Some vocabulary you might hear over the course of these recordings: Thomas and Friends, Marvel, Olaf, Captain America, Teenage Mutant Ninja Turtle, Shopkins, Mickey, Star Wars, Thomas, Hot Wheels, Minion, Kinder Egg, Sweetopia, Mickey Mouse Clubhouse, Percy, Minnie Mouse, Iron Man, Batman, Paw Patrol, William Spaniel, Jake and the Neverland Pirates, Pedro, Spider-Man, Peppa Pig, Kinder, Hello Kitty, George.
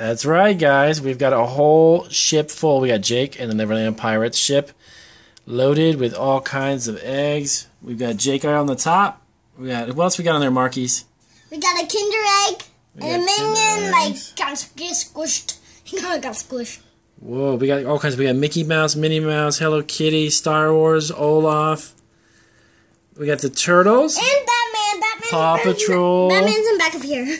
That's right, guys. We've got a whole ship full. We got Jake and the Neverland Pirates ship loaded with all kinds of eggs. We've got Jake on the top. We got, what else we got on there, Markies? We got a Kinder Egg and a Minion, like, got squished. Whoa, we got all kinds. We got Mickey Mouse, Minnie Mouse, Hello Kitty, Star Wars, Olaf. We got the Turtles. And Batman. Paw Patrol. Batman's in back of here.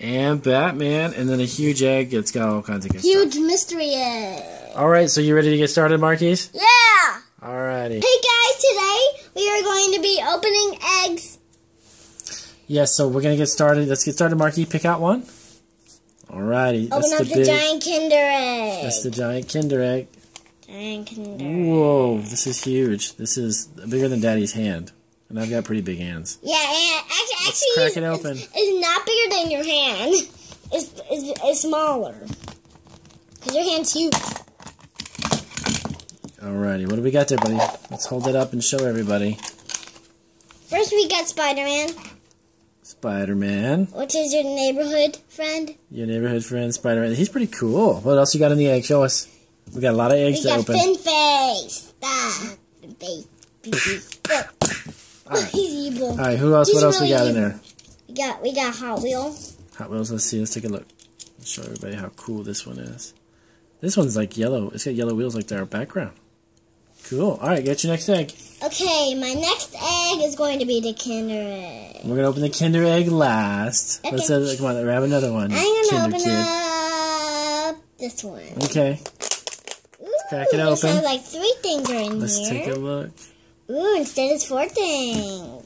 And Batman. And then a huge egg. It's got all kinds of good stuff. Huge mystery egg. All right, so you ready to get started, Marquise? Yeah. All righty. Hey, guys. Today we are going to be opening eggs. Yes, yeah, so we're going to get started. Let's get started, Marquise. Pick out one. Alrighty. Open up the giant Kinder Egg. That's the giant Kinder Egg. Giant Kinder Egg. Whoa, this is huge. This is bigger than Daddy's hand. And I've got pretty big hands. Yeah, and actually crack it open. It's not bigger than your hand. It's smaller. Because your hand's huge. Alrighty, what do we got there, buddy? Let's hold it up and show everybody. First we got Spider-Man. Spider-Man. Which is your neighborhood friend. Your neighborhood friend, Spider-Man. He's pretty cool. What else you got in the egg? Show us. We got a lot of eggs to open. We got Fin-Face. Right. He's evil. All right, who else? He's what else we got in there? We got Hot Wheels. Hot Wheels. Let's see. Let's take a look. Let's show everybody how cool this one is. This one's like yellow. It's got yellow wheels like their background. Cool. All right, get your next egg. Okay, my next egg is going to be the Kinder Egg. We're going to open the Kinder Egg last. Okay. Let's come on, grab another one. I'm going to open up this one. Okay. Ooh, let's crack it open. There's like three things are in here. Let's take a look. Ooh, instead it's four things.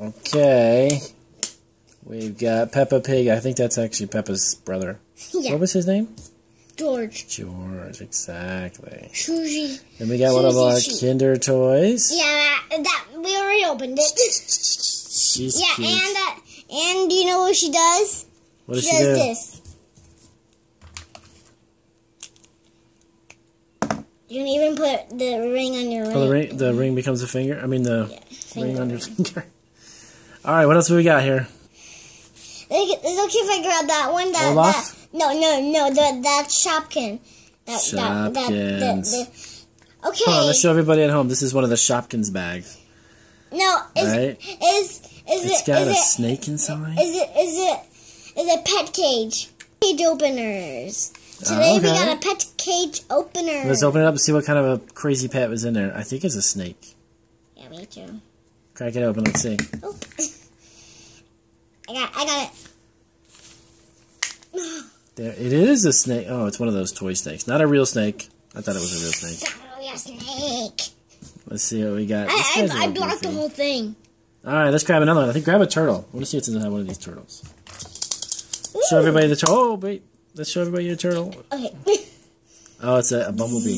Okay. We've got Peppa Pig. I think that's actually Peppa's brother. Yeah. What was his name? George. George, exactly. Susie. Then we got one of our Kinder toys. Yeah, that we already opened it. She's cute. And do you know what she does? What does she do? This. You can even put the ring on your ring. Oh, the ring becomes a finger? I mean the ring on your finger. All right, what else do we got here? It's okay if I grab that one. Olaf? No, that's Shopkins. Okay. Hold on, let's show everybody at home. This is one of the Shopkins bags. No, it's got a snake inside. Is it a pet cage? Cage openers. Today we got a pet cage opener. Let's open it up and see what kind of a crazy pet was in there. I think it's a snake. Yeah, me too. Crack it open. Let's see. Oh. I got it. There, it is a snake. Oh, it's one of those toy snakes. Not a real snake. I thought it was a real snake. It's not really a snake. Let's see what we got. I blocked the whole thing. All right, let's grab another one. I think grab a turtle. I want to see what's inside one of these turtles. Ooh. Show everybody the turtle. Oh, wait. Let's show everybody your turtle. Okay. Oh, it's a bumblebee.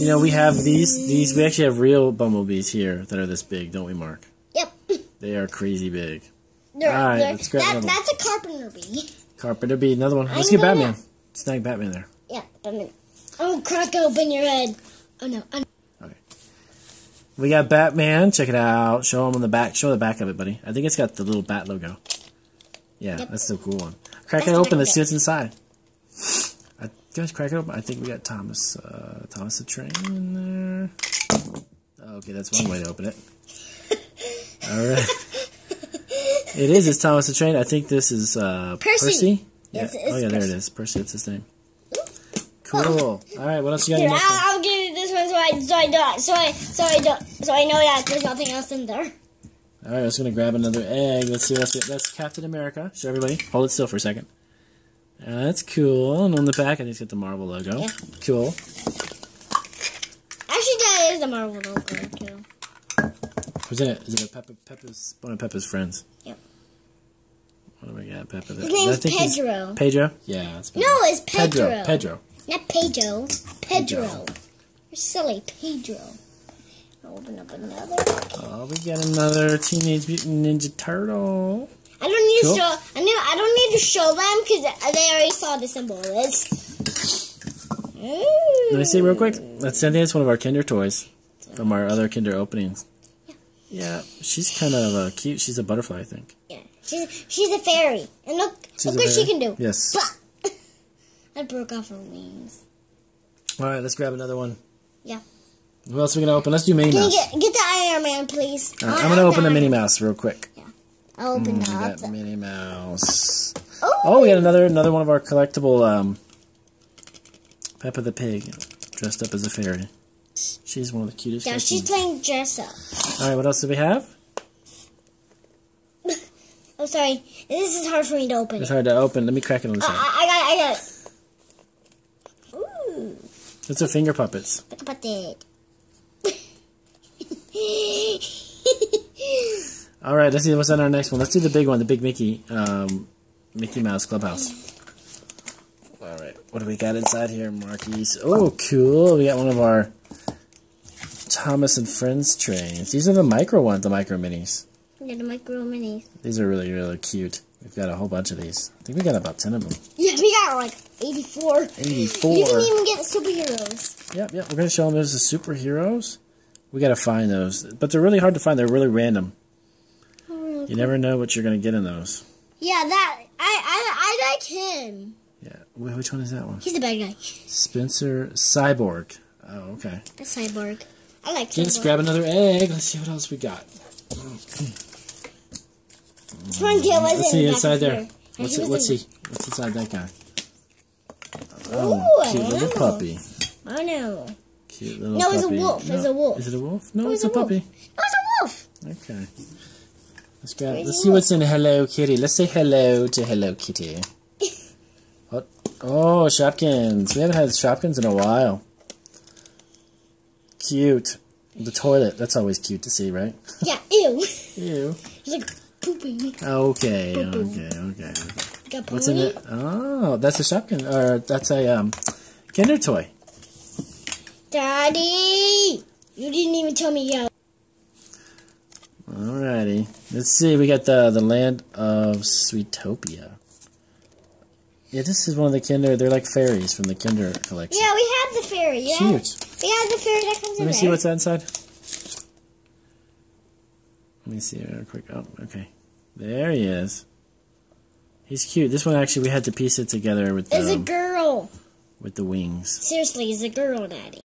You know, we have these. We actually have real bumblebees here that are this big, don't we, Mark? Yep. They are crazy big. All right, let's grab another one. That's a carpenter bee. Carpenter bee, another one. Let's get Batman. Snag Batman there. Yeah, Batman. Oh, crack open your head. Oh, no. Okay. We got Batman. Check it out. Show him on the back. Show the back of it, buddy. I think it's got the little bat logo. Yeah, yep. That's the cool one. Crack it open. Let's see what's inside. Guys, crack it open. I think we got Thomas. Thomas the Train in there. Okay, that's one way to open it. All right. It is. It's Thomas the Train. I think this is Percy. Yeah. It's Percy. There it is. Percy. It's his name. Cool. All right. What else you got in the next one? I'll give you this one so I know that there's nothing else in there. All right. I was gonna grab another egg. Let's see. That's Captain America. Show everybody. Hold it still for a second. That's cool. And on the back, I think it's got the Marvel logo. Yeah. Cool. Actually, that is the Marvel logo too. Who's in it? Is it Peppa's? One of Peppa's friends. Yep. What do we got? Peppa. His name's Pedro. Pedro? Yeah. That's Pedro. No, it's Pedro. Pedro. Not Pedro. Pedro. You're silly, Pedro. I'll open up another. Oh, we got another Teenage Mutant Ninja Turtle. I don't need to show. I don't need to show them because they already saw the symbol. Let me see real quick. Let's send in one of our Kinder toys from our other Kinder openings. Yeah, she's kind of cute. She's a butterfly, I think. Yeah, she's a fairy. And look what she can do. Yes. Bah! I broke off her wings. Alright, let's grab another one. Yeah. What else are we going to open? Let's do Minnie Mouse. Get the Iron Man, please. Right, I'm going to open the Minnie Mouse real quick. Yeah. I'll open that. Minnie Mouse. Ooh. Oh, we got another one of our collectible Peppa the Pig dressed up as a fairy. She's one of the cutest. Yeah, she's playing dress up. Alright, what else do we have? Oh, sorry. This is hard for me to open. It's hard to open. Let me crack it on the side. I got it. Ooh. It's a finger puppets. Finger puppet. Alright, let's see what's on our next one. Let's do the big one, the big Mickey. Mickey Mouse Clubhouse. Alright, what do we got inside here, Marquise? Oh, cool. We got one of our Thomas and Friends trains. These are the micro ones, the micro minis. Yeah, the micro minis. These are really, really cute. We've got a whole bunch of these. I think we got about 10 of them. Yeah, we got like 84. 84. You can even get superheroes. Yep. We're going to show them those as superheroes. We got to find those. But they're really hard to find. They're really random. Oh, okay. You never know what you're going to get in those. Yeah, that. I like him. Yeah. Which one is that one? He's the bad guy. Spencer Cyborg. Oh, okay. A cyborg. I like him. Let's grab another egg. Let's see what else we got. Let's see inside there. What's inside that guy? Oh, cute little puppy. Oh no. Cute little puppy. No, it's a wolf. No. It's a wolf. Is it a wolf? No, it's a puppy. No, it's a wolf. Okay. Let's grab. Let's see what's in Hello Kitty. Let's say hello to Hello Kitty. What? Oh, Shopkins. We haven't had Shopkins in a while. Cute. The toilet. That's always cute to see, right? Yeah. Ew. Ew. It's like pooping. Okay. Okay. What's in it? Oh, that's a Shopkins. Or that's a Kinder toy. Daddy, you didn't even tell me yet. Alrighty. Let's see. We got the land of Sweetopia. Yeah, this is one of the Kinder. They're like fairies from the Kinder collection. Yeah, we have the fairy. Yeah. Cute. We have the fairy that comes in there. Let me see what's inside. Let me see real quick. Oh, okay. There he is. He's cute. This one, actually, we had to piece it together with the... It's a girl. With the wings. Seriously, it's a girl, Daddy.